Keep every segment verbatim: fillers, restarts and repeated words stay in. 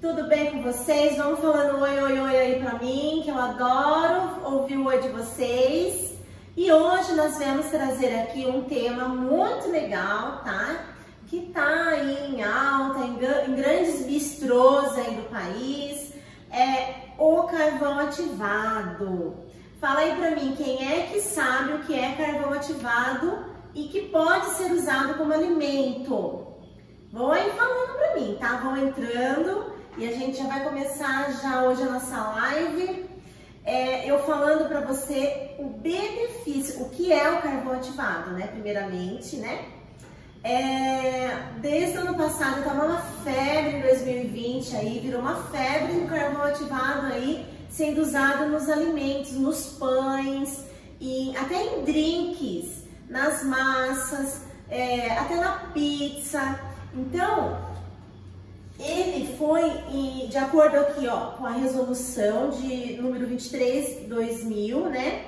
Tudo bem com vocês? Vão falando oi, oi, oi aí pra mim, que eu adoro ouvir o oi de vocês. E hoje nós vamos trazer aqui um tema muito legal, tá? Que tá aí em alta, em, em grandes bistrôs aí do país, é o carvão ativado. Fala aí pra mim, quem é que sabe o que é carvão ativado e que pode ser usado como alimento? Vão aí falando pra mim, tá? Vão entrando e a gente já vai começar já hoje a nossa live. É, eu falando para você o benefício, o que é o carvão ativado, né? Primeiramente, né? É, desde o ano passado estava uma febre em dois mil e vinte aí, virou uma febre o carvão ativado aí sendo usado nos alimentos, nos pães, e até em drinks, nas massas, é, até na pizza. Então, ele foi, de acordo aqui, ó, com a resolução de número vinte e três de dois mil, né?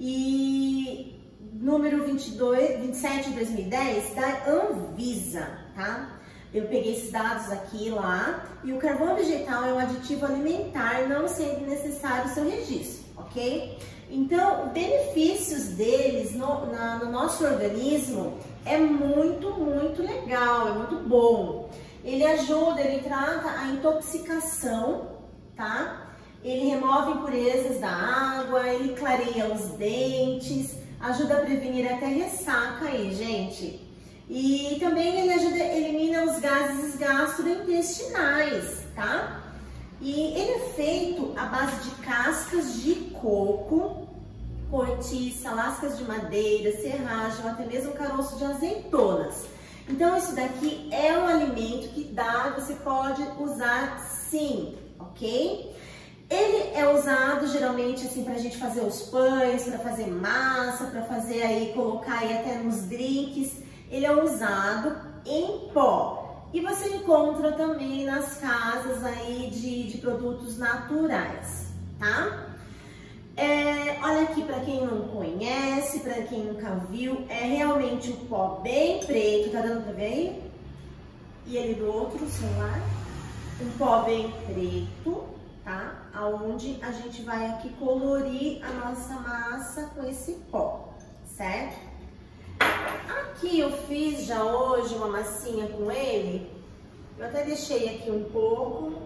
E número vinte e dois, vinte e sete de dois mil e dez, da Anvisa, tá? Eu peguei esses dados aqui e lá. E o carvão vegetal é um aditivo alimentar, não sendo necessário o seu registro, ok? Então, os benefícios deles no, na, no nosso organismo é muito, muito legal, é muito bom. Ele ajuda, ele trata a intoxicação, tá? Ele remove impurezas da água, ele clareia os dentes, ajuda a prevenir até ressaca aí, gente. E também ele ajuda, elimina os gases gastrointestinais, tá? E ele é feito à base de cascas de coco, cortiça, lascas de madeira, serragem, até mesmo caroço de azeitonas. Então, isso daqui é um alimento que dá, você pode usar sim, ok? Ele é usado geralmente assim pra gente fazer os pães, pra fazer massa, pra fazer aí, colocar aí até nos drinks. Ele é usado em pó. E você encontra também nas casas aí de, de produtos naturais, tá? É, olha aqui, para quem não conhece, para quem nunca viu, é realmente um pó bem preto, tá dando pra ver aí? E ele do outro celular, um pó bem preto, tá? Aonde a gente vai aqui colorir a nossa massa com esse pó, certo? Aqui eu fiz já hoje uma massinha com ele, eu até deixei aqui um pouco,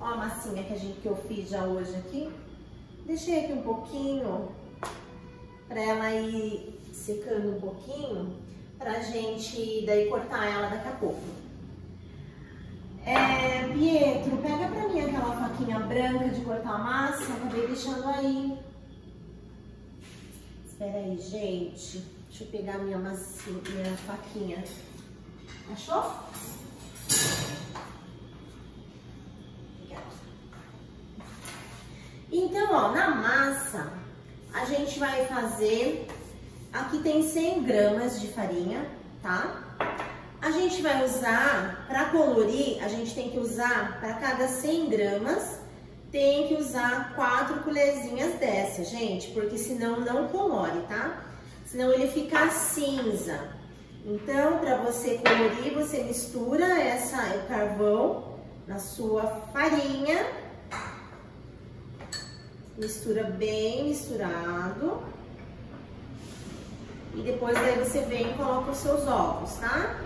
ó a massinha que, a gente, que eu fiz já hoje aqui. Deixei aqui um pouquinho, pra ela ir secando um pouquinho, pra gente daí cortar ela daqui a pouco. É, Pietro, pega pra mim aquela faquinha branca de cortar a massa, acabei deixando aí. Espera aí, gente, deixa eu pegar minha, massinha, minha faquinha. Achou? Então, ó, na massa, a gente vai fazer, aqui tem cem gramas de farinha, tá? A gente vai usar, pra colorir, a gente tem que usar, pra cada cem gramas, tem que usar quatro colherzinhas dessa, gente, porque senão não colore, tá? Senão ele fica cinza. Então, pra você colorir, você mistura essa, o carvão na sua farinha. Mistura bem misturado. E depois daí você vem e coloca os seus ovos, tá?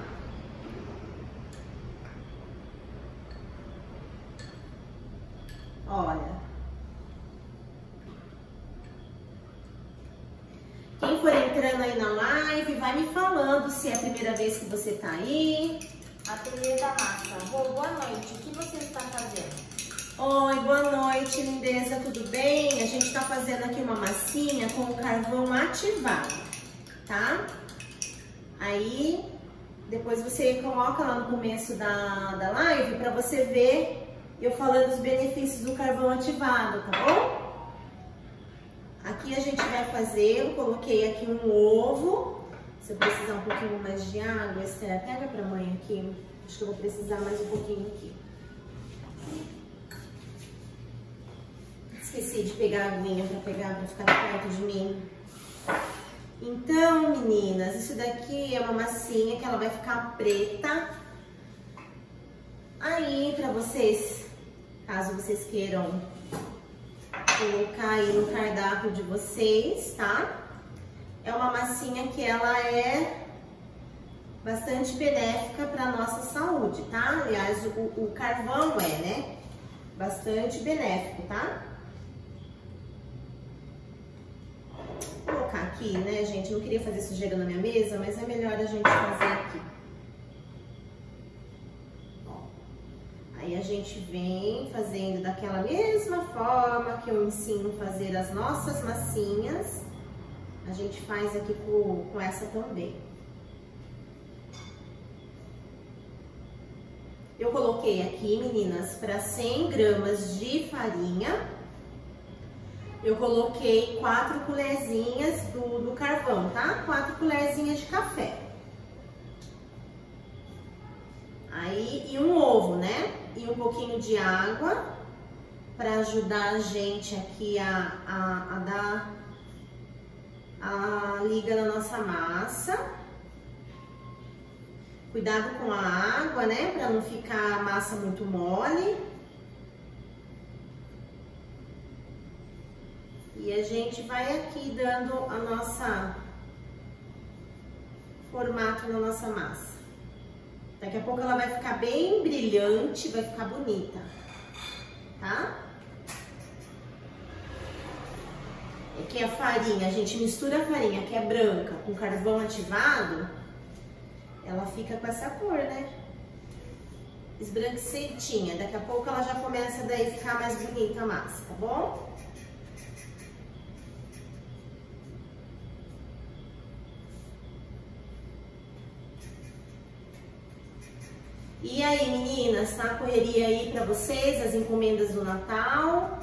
Olha. Quem for entrando aí na live, vai me falando se é a primeira vez que você tá aí. A primeira massa. Boa, boa noite. O que você está fazendo? Oi, boa noite, lindeza, tudo bem? A gente tá fazendo aqui uma massinha com o carvão ativado, tá? Aí, depois você coloca lá no começo da, da live pra você ver eu falando os benefícios do carvão ativado, tá bom? Aqui a gente vai fazer, eu coloquei aqui um ovo. Se eu precisar um pouquinho mais de água, Esther, pega pra mãe aqui. Acho que eu vou precisar mais um pouquinho aqui. Esqueci de pegar a aguinha pra pegar, pra ficar perto de mim. Então, meninas, isso daqui é uma massinha que ela vai ficar preta. Aí, pra vocês caso vocês queiram colocar aí no cardápio de vocês, tá? É uma massinha que ela é bastante benéfica para a nossa saúde, tá? Aliás, o, o carvão é, né? Bastante benéfico, tá? Vou colocar aqui, né, gente? Eu não queria fazer sujeira na minha mesa, mas é melhor a gente fazer aqui. Aí a gente vem fazendo daquela mesma forma que eu ensino a fazer as nossas massinhas. A gente faz aqui com, com essa também. Eu coloquei aqui, meninas, para cem gramas de farinha. Eu coloquei quatro colherzinhas do, do carvão, tá? quatro colherzinhas de café. Aí, e um ovo, né? E um pouquinho de água para ajudar a gente aqui a, a, a dar a liga na nossa massa. Cuidado com a água, né? Para não ficar a massa muito mole. E a gente vai aqui dando a nossa formato na nossa massa. Daqui a pouco ela vai ficar bem brilhante, vai ficar bonita, tá? Aqui a farinha, a gente mistura a farinha que é branca com carvão ativado, ela fica com essa cor, né? Esbranquicentinha, daqui a pouco ela já começa daí a ficar mais bonita a massa, tá bom? E aí, meninas, tá? Correria aí pra vocês, as encomendas do Natal.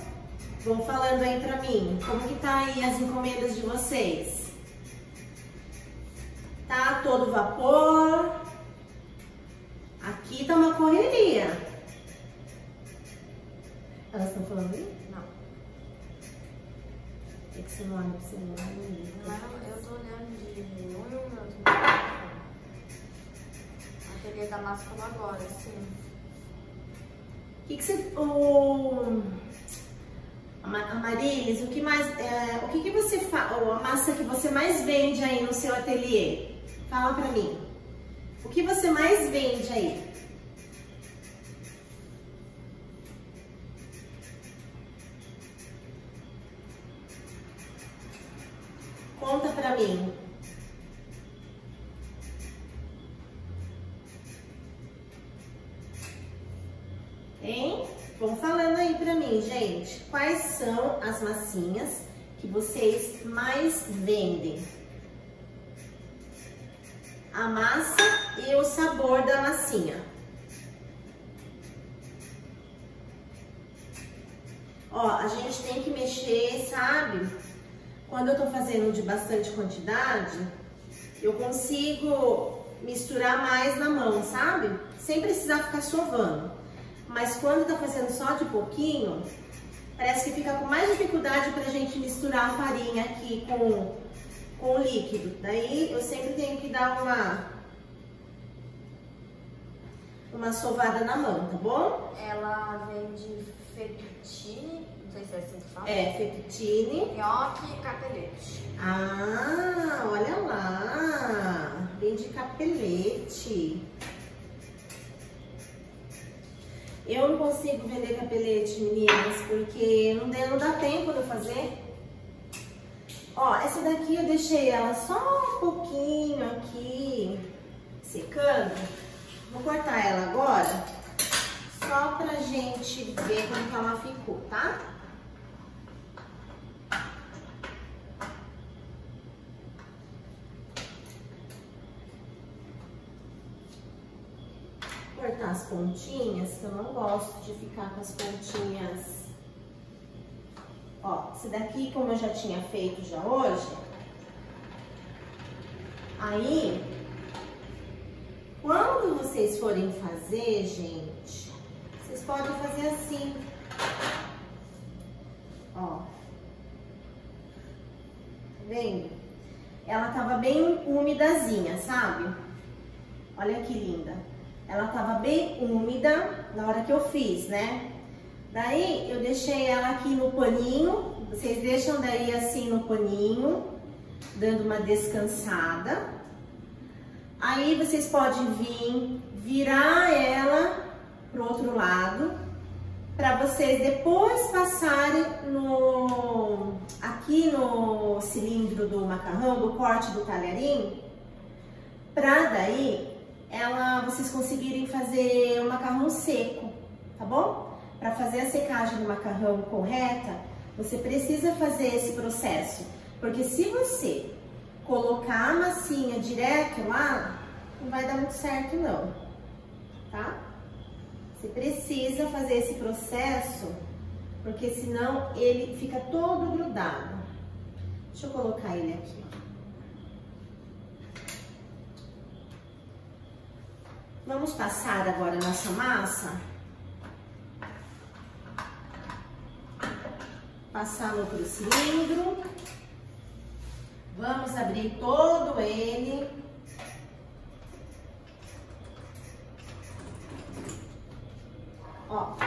Vão falando aí pra mim, como que tá aí as encomendas de vocês? Tá todo vapor. Aqui tá uma correria. Elas estão falando aí? Não. É que você não olha pro celular, menina. Não, eu tô olhando de um e o meu. Peguei da máscara agora, sim. O que que você... Oh, Amarilis, o que mais... É, o que que você faz... Oh, a massa que você mais vende aí no seu ateliê? Fala pra mim. O que você mais vende aí? Conta pra mim. Hein? Vão falando aí pra mim, gente, quais são as massinhas que vocês mais vendem? A massa e o sabor da massinha. Ó, a gente tem que mexer, sabe? Quando eu tô fazendo de bastante quantidade, eu consigo misturar mais na mão, sabe? Sem precisar ficar sovando. Mas quando tá fazendo só de pouquinho, parece que fica com mais dificuldade pra gente misturar a farinha aqui com, com o líquido. Daí eu sempre tenho que dar uma uma sovada na mão, tá bom? Ela vende fettuccine, não sei se é assim que fala. É, fettuccine. Gnocchi e capelete. Ah, olha lá, vende capelete. Eu não consigo vender capelete, meninas, porque não, deu, não dá tempo de eu fazer. Ó, essa daqui eu deixei ela só um pouquinho aqui secando. Vou cortar ela agora, só pra gente ver como que ela ficou, tá? Cortar as pontinhas, que eu não gosto de ficar com as pontinhas. Ó, esse daqui, como eu já tinha feito já hoje, aí, quando vocês forem fazer, gente, vocês podem fazer assim. Ó, tá vendo? Ela tava bem úmidazinha, sabe? Olha que linda. Ela tava bem úmida na hora que eu fiz, né? Daí eu deixei ela aqui no paninho, vocês deixam daí assim no paninho, dando uma descansada. Aí vocês podem vir, virar ela pro outro lado, para vocês depois passarem no, aqui no cilindro do macarrão, do corte do talharim, para daí ela, vocês conseguirem fazer o macarrão seco, tá bom? Para fazer a secagem do macarrão correta, você precisa fazer esse processo, porque se você colocar a massinha direto lá, não vai dar muito certo não, tá? Você precisa fazer esse processo, porque senão ele fica todo grudado. Deixa eu colocar ele aqui. Vamos passar agora a nossa massa. Passar no outro cilindro. Vamos abrir todo ele. Ó, vou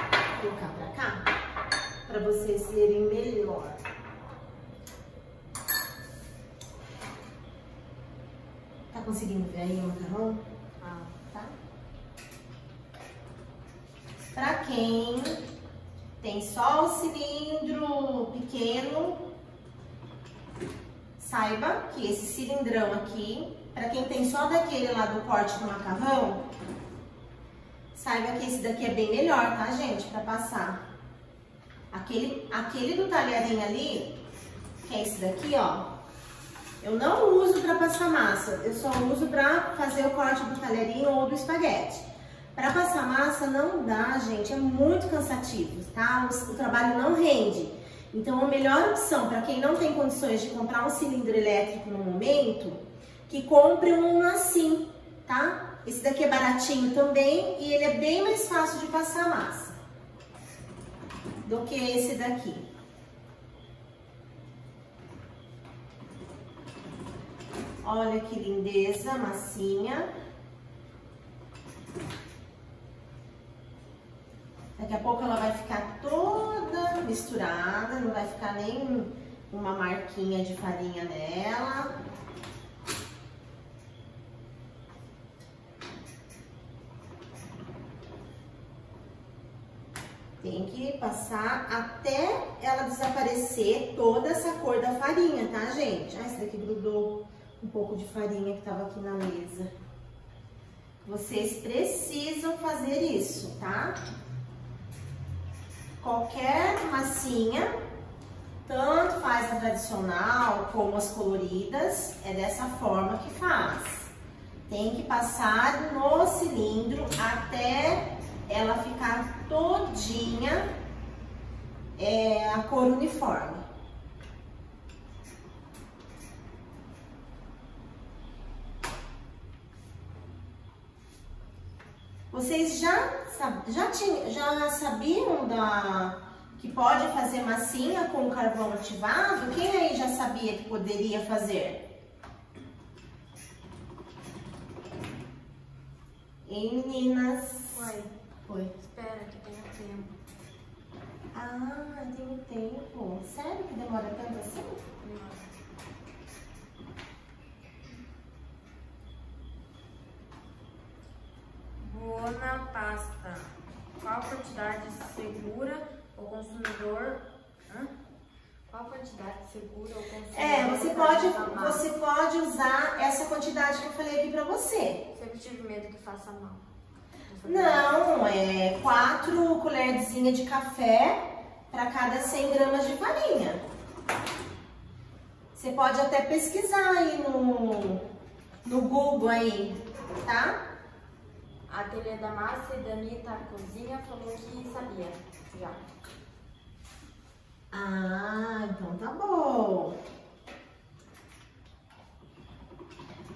colocar pra cá, pra vocês verem melhor. Tá conseguindo ver aí o macarrão? Ah, tá. Pra quem tem só o cilindro pequeno, saiba que esse cilindrão aqui, para quem tem só daquele lá do corte do macarrão, saiba que esse daqui é bem melhor, tá, gente? Para passar. Aquele, aquele do talharinho ali, que é esse daqui, ó, eu não uso para passar massa, eu só uso para fazer o corte do talharinho ou do espaguete. Para passar massa não dá, gente, é muito cansativo, tá? O, o trabalho não rende. Então, a melhor opção para quem não tem condições de comprar um cilindro elétrico no momento, que compre um assim, tá? Esse daqui é baratinho também e ele é bem mais fácil de passar massa do que esse daqui. Olha que lindeza a massinha. Daqui a pouco ela vai ficar toda misturada, não vai ficar nem uma marquinha de farinha nela. Tem que passar até ela desaparecer toda essa cor da farinha, tá, gente? Ah, essa daqui grudou um pouco de farinha que tava aqui na mesa. Vocês precisam fazer isso, tá? Qualquer massinha, tanto faz a tradicional como as coloridas, é dessa forma que faz. Tem que passar no cilindro até ela ficar todinha é, a cor uniforme. Vocês já, já, tinha, já sabiam da, que pode fazer massinha com carvão ativado? Quem aí já sabia que poderia fazer? Ei, meninas? Oi. Oi. Espera que tenha tempo. Ah, tem tempo. Sério que demora tanto assim? Não. Na pasta, qual quantidade segura o consumidor? Hã? Qual quantidade segura o consumidor? É, você pode, você pode usar essa quantidade que eu falei aqui pra você. Sempre tive medo que faça mal. Não, é quatro colherzinhas de café para cada cem gramas de farinha. Você pode até pesquisar aí no, no Google aí, tá? A Ateliê da Márcia e da Anitta Cozinha falou que sabia já. Ah, então tá bom.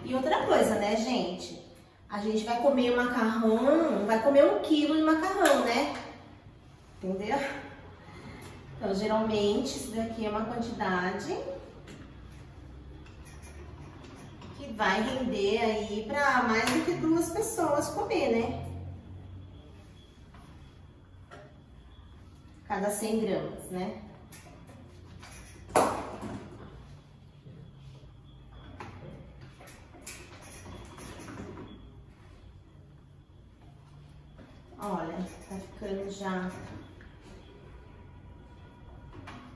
E outra coisa, né, gente? A gente vai comer macarrão, vai comer um quilo de macarrão, né? Entendeu? Então, geralmente, isso daqui é uma quantidade vai render aí para mais do que duas pessoas comer, né? cada cem gramas, né? Olha, tá ficando já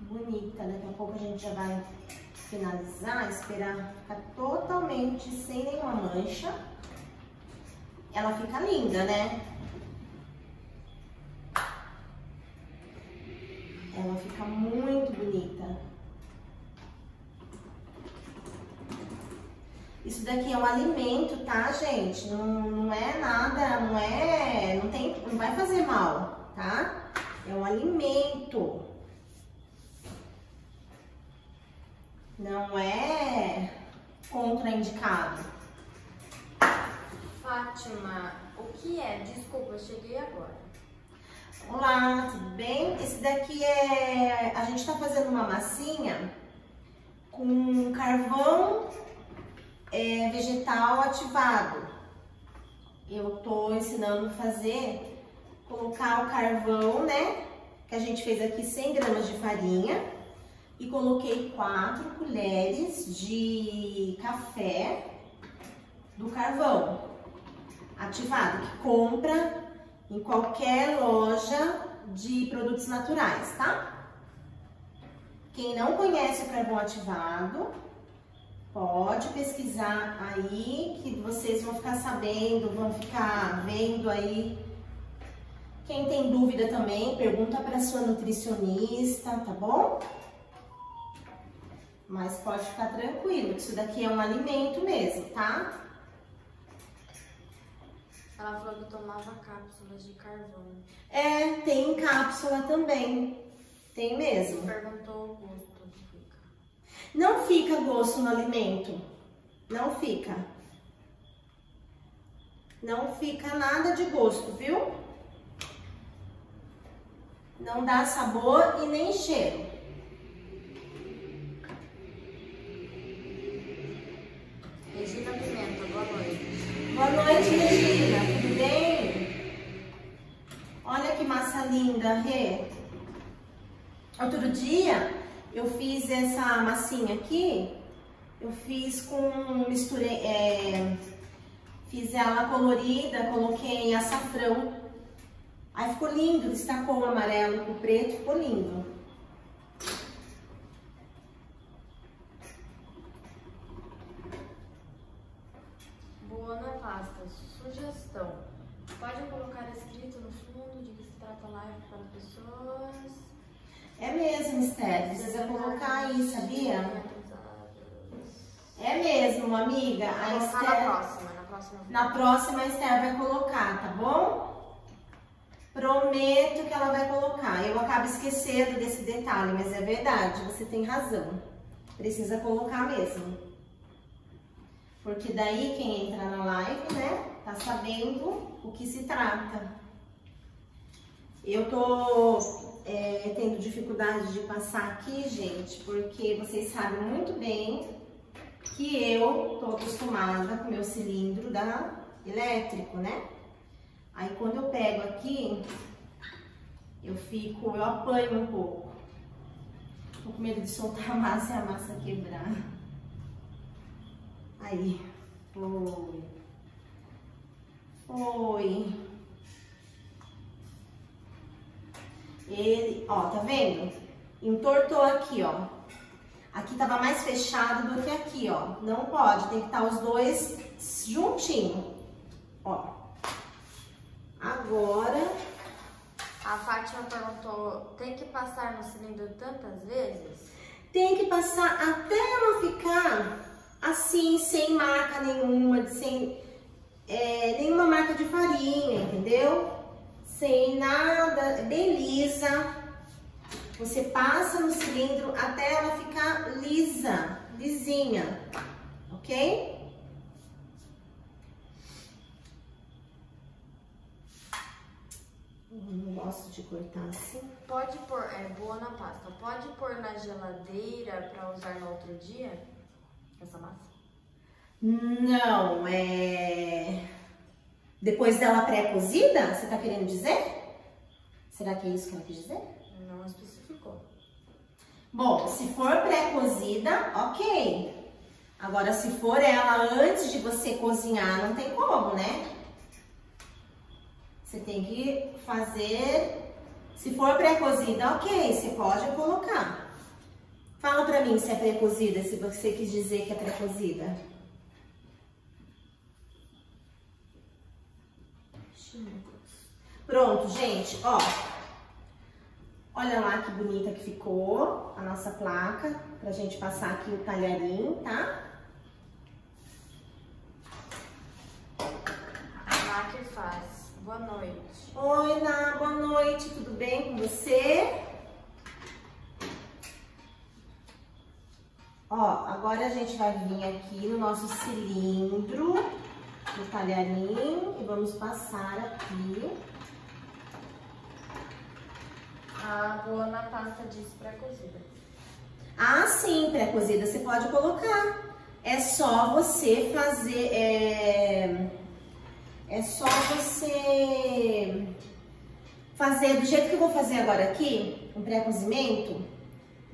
bonita. Daqui a pouco a gente já vai finalizar, esperar ficar totalmente sem nenhuma mancha. Ela fica linda, né? Ela fica muito bonita. Isso daqui é um alimento, tá, gente? Não, não é nada, não é... Não, tem, não vai fazer mal, tá? É um alimento. Não é contraindicado. Fátima, o que é? Desculpa, eu cheguei agora. Olá, tudo bem? Esse daqui é... A gente tá fazendo uma massinha com carvão é, vegetal ativado. Eu tô ensinando a fazer, colocar o carvão, né? Que a gente fez aqui cem gramas de farinha. E coloquei quatro colheres de café do carvão ativado, que compra em qualquer loja de produtos naturais, tá? Quem não conhece o carvão ativado, pode pesquisar aí, que vocês vão ficar sabendo, vão ficar vendo aí. Quem tem dúvida também, pergunta para sua nutricionista, tá bom? Mas pode ficar tranquilo, que isso daqui é um alimento mesmo, tá? Ela falou que tomava cápsulas de carvão. É, tem cápsula também. Tem mesmo. Perguntou o gosto, onde fica. Não fica gosto no alimento. Não fica. Não fica nada de gosto, viu? Não dá sabor e nem cheiro. Regina Pimenta, boa noite. Boa noite, Regina, tudo bem? Olha que massa linda, Rê. Outro dia, eu fiz essa massinha aqui, eu fiz com, misturei, é, fiz ela colorida, coloquei açafrão. Aí ficou lindo, destacou o amarelo com o preto, ficou lindo. Ana Vasta, sugestão, pode colocar escrito no fundo de que se trata live para pessoas? É mesmo, Mistério, precisa colocar aí, sabia? É mesmo, amiga. A Esther... na próxima, na próxima. Na próxima a Esther vai colocar, tá bom? Prometo que ela vai colocar. Eu acabo esquecendo desse detalhe, mas é verdade, você tem razão. Precisa colocar mesmo. Porque daí quem entra na live, né, tá sabendo o que se trata. Eu tô é, tendo dificuldade de passar aqui, gente, porque vocês sabem muito bem que eu tô acostumada com o meu cilindro da elétrico, né? Aí quando eu pego aqui, eu fico, eu apanho um pouco. Tô com medo de soltar a massa e a massa quebrar. Aí, foi, foi, ele, ó, tá vendo? Entortou aqui, ó, aqui tava mais fechado do que aqui, ó, não pode, tem que estar os dois juntinho, ó, agora... A Fátima perguntou, tem que passar no cilindro tantas vezes? Tem que passar até ela ficar... assim, sem marca nenhuma, sem é, nenhuma marca de farinha, entendeu? Sem nada, bem lisa. Você passa no cilindro até ela ficar lisa, lisinha, ok? Não gosto de cortar assim. Pode pôr, é boa na pasta, pode pôr na geladeira para usar no outro dia? Essa massa? Não, é... Depois dela pré-cozida, você tá querendo dizer? Será que é isso que ela quis dizer? Não especificou. Bom, se for pré-cozida, ok. Agora, se for ela antes de você cozinhar, não tem como, né? Você tem que fazer... Se for pré-cozida, ok, você pode colocar. Fala pra mim se é pré-cozida, se você quis dizer que é pré-cozida. Pronto, gente, ó. Olha lá que bonita que ficou a nossa placa, pra gente passar aqui o talharim, tá? Lá que faz. Boa noite. Oi, Ná, boa noite, tudo bem com você? Ó, agora a gente vai vir aqui no nosso cilindro do talharim e vamos passar aqui a água na pasta de pré-cozida. Ah, sim, pré-cozida você pode colocar. É só você fazer... É, é só você fazer do jeito que eu vou fazer agora aqui, um pré-cozimento.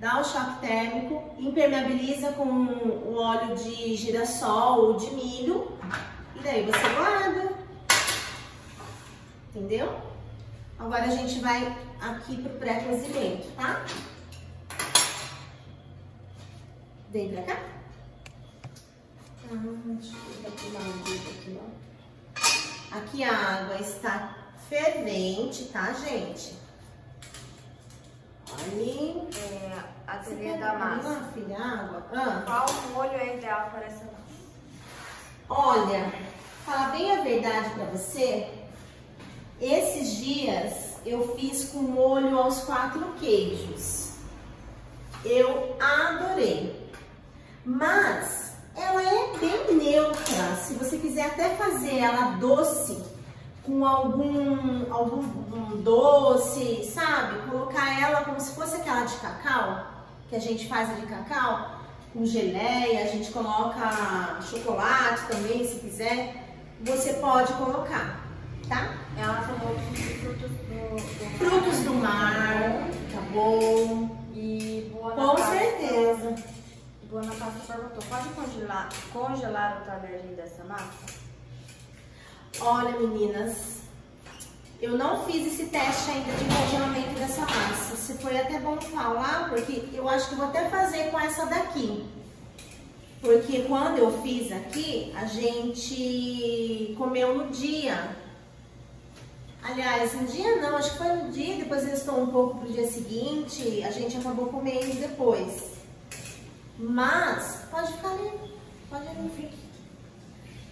Dá o choque térmico, impermeabiliza com o óleo de girassol ou de milho e daí você guarda, entendeu? Agora a gente vai aqui pro pré-cozimento, tá? Vem pra cá. Ah, deixa eu pegar um pouco aqui, ó. Aqui a água está fervente, tá, gente? Ali, é, a teoria da massa. Lá, filha, água. Ah. Qual molho é ideal para essa massa? Olha, falar bem a verdade para você, esses dias eu fiz com molho aos quatro queijos. Eu adorei. Mas ela é bem neutra. Se você quiser até fazer ela doce, com algum, algum doce, sabe? Colocar ela como se fosse aquela de cacau, que a gente faz a de cacau, com geleia, a gente coloca chocolate também, se quiser, você pode colocar, tá? Ela falou que frutos do, do frutos do mar, tá bom? E boa na com pasta, certeza. Boa na pasta perguntou, pode congelar, congelar o talherzinho dessa massa? Olha, meninas, eu não fiz esse teste ainda de congelamento dessa massa. Se foi até bom falar, porque eu acho que eu vou até fazer com essa daqui. Porque quando eu fiz aqui, a gente comeu no dia. Aliás, no dia não, acho que foi no dia, depois restou um pouco pro dia seguinte, a gente acabou comendo depois. Mas, pode ficar ali, pode ali, fique.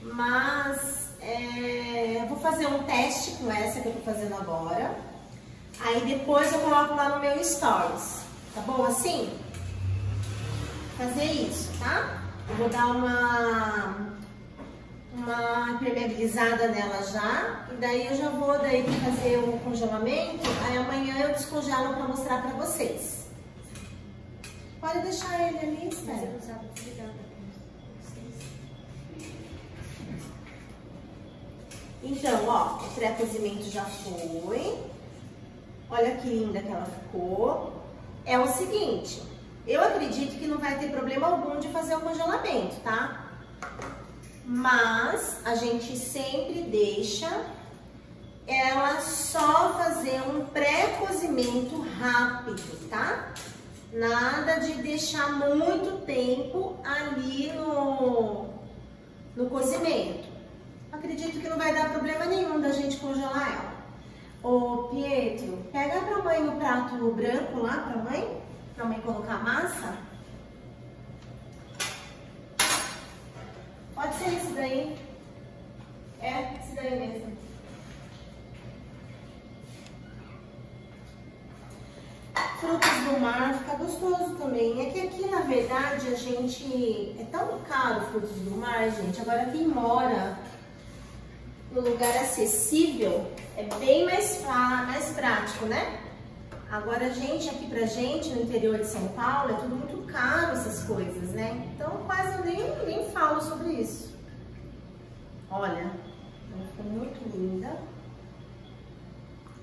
Mas... É, eu vou fazer um teste com essa que eu tô fazendo agora. Aí depois eu coloco lá no meu stories. Tá bom assim? Fazer isso, tá? Eu vou dar uma... Uma impermeabilizada nela já. E daí eu já vou daí fazer o congelamento. Aí amanhã eu descongelo pra mostrar pra vocês. Pode deixar ele ali, espera. Então, ó, o pré-cozimento já foi. Olha que linda que ela ficou. É o seguinte, eu acredito que não vai ter problema algum de fazer o congelamento, tá? Mas a gente sempre deixa ela só fazer um pré-cozimento rápido, tá? Nada de deixar muito tempo ali no, no cozimento. Acredito que não vai dar problema nenhum da gente congelar ela. Ô, Pietro, pega pra mãe o prato branco lá, pra mãe, pra mãe colocar a massa. Pode ser esse daí. É, esse daí mesmo. Frutos do mar fica gostoso também. É que aqui, na verdade, a gente... É tão caro frutos do mar, gente. Agora, quem mora... no lugar acessível, é bem mais, mais prático, né? Agora, gente, aqui pra gente, no interior de São Paulo, é tudo muito caro essas coisas, né? Então, quase eu nem, nem falo sobre isso. Olha, ela ficou muito linda.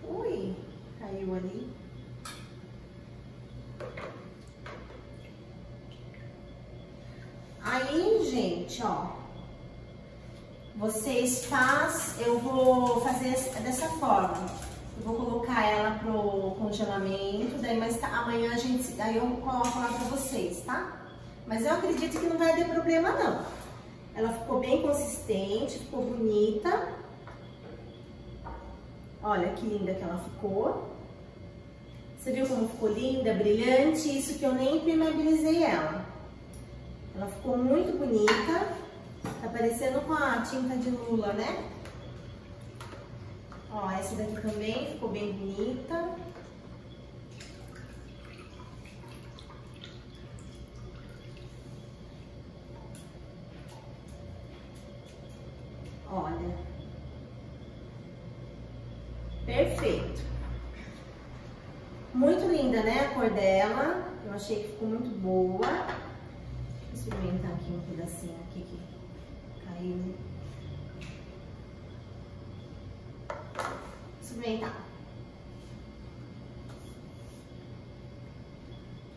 Ui, caiu gente, ó, vocês faz, eu vou fazer dessa forma, eu vou colocar ela pro congelamento, daí mas tá, amanhã a gente, daí eu coloco lá pra vocês, tá? Mas eu acredito que não vai ter problema não. Ela ficou bem consistente, ficou bonita. Olha que linda que ela ficou. Você viu como ficou linda, brilhante? Isso que eu nem impermeabilizei ela. Ela ficou muito bonita. Tá parecendo com a tinta de lula, né? Ó, essa daqui também ficou bem bonita. Olha. Perfeito. Muito linda, né, a cor dela. Eu achei que ficou muito boa. Vou experimentar aqui um pedacinho aqui que caiu. Experimentar.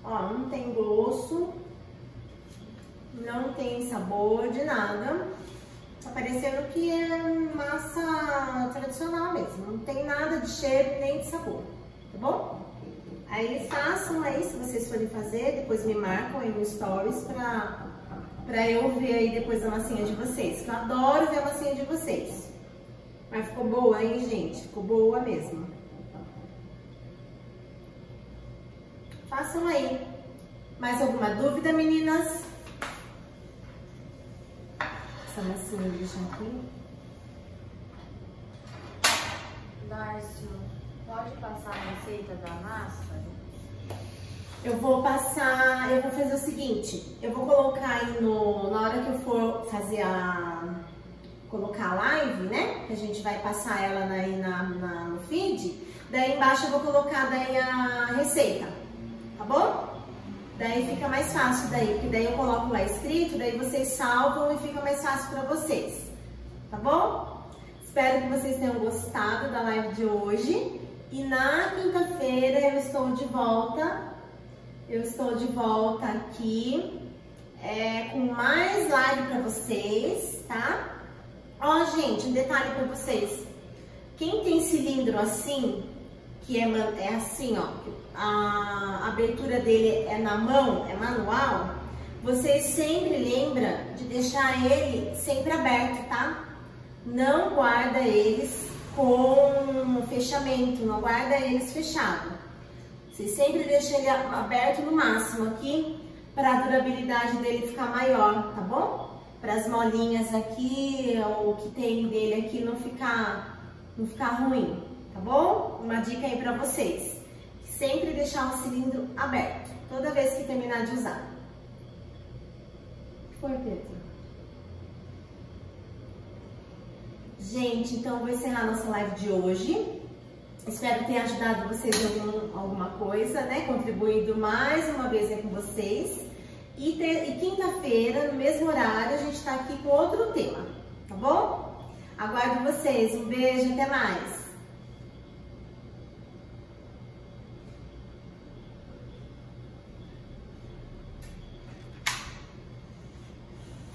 Ó, não tem gosto. Não tem sabor de nada. Tá parecendo que é massa tradicional mesmo, não tem nada de cheiro nem de sabor, tá bom? Aí façam aí, se vocês forem fazer, depois me marcam aí no stories pra, pra eu ver aí depois a massinha de vocês, que eu adoro ver a massinha de vocês. Mas ficou boa, hein, gente? Ficou boa mesmo. Façam aí. Mais alguma dúvida, meninas? Essa massinha deixa aqui. Darcio, pode passar a receita da massa? Eu vou passar, eu vou fazer o seguinte, eu vou colocar aí no, na hora que eu for fazer a, colocar a live, né? Que a gente vai passar ela na, na, na, no feed, daí embaixo eu vou colocar daí a receita, tá bom? Daí fica mais fácil daí, porque daí eu coloco lá escrito, daí vocês salvam e fica mais fácil pra vocês, tá bom? Espero que vocês tenham gostado da live de hoje e na quinta-feira eu estou de volta, eu estou de volta aqui é, com mais live pra vocês, tá? Ó, gente, um detalhe pra vocês, quem tem cilindro assim, que é, é assim, ó, a abertura dele é na mão, é manual, vocês sempre lembram de deixar ele sempre aberto, tá? Não guarda eles com fechamento, não guarda eles fechado. Vocês sempre deixam ele aberto no máximo aqui, para a durabilidade dele ficar maior, tá bom? Para as molinhas aqui, ou que tem dele aqui não ficar, não ficar ruim, tá bom? Uma dica aí para vocês. Sempre deixar o cilindro aberto, toda vez que terminar de usar. O que foi, Pietro? Gente, então vou encerrar nossa live de hoje. Espero ter ajudado vocês em algum, alguma coisa, né? Contribuído mais uma vez aí com vocês. E, e quinta-feira, no mesmo horário, a gente tá aqui com outro tema, tá bom? Aguardo vocês, um beijo, até mais!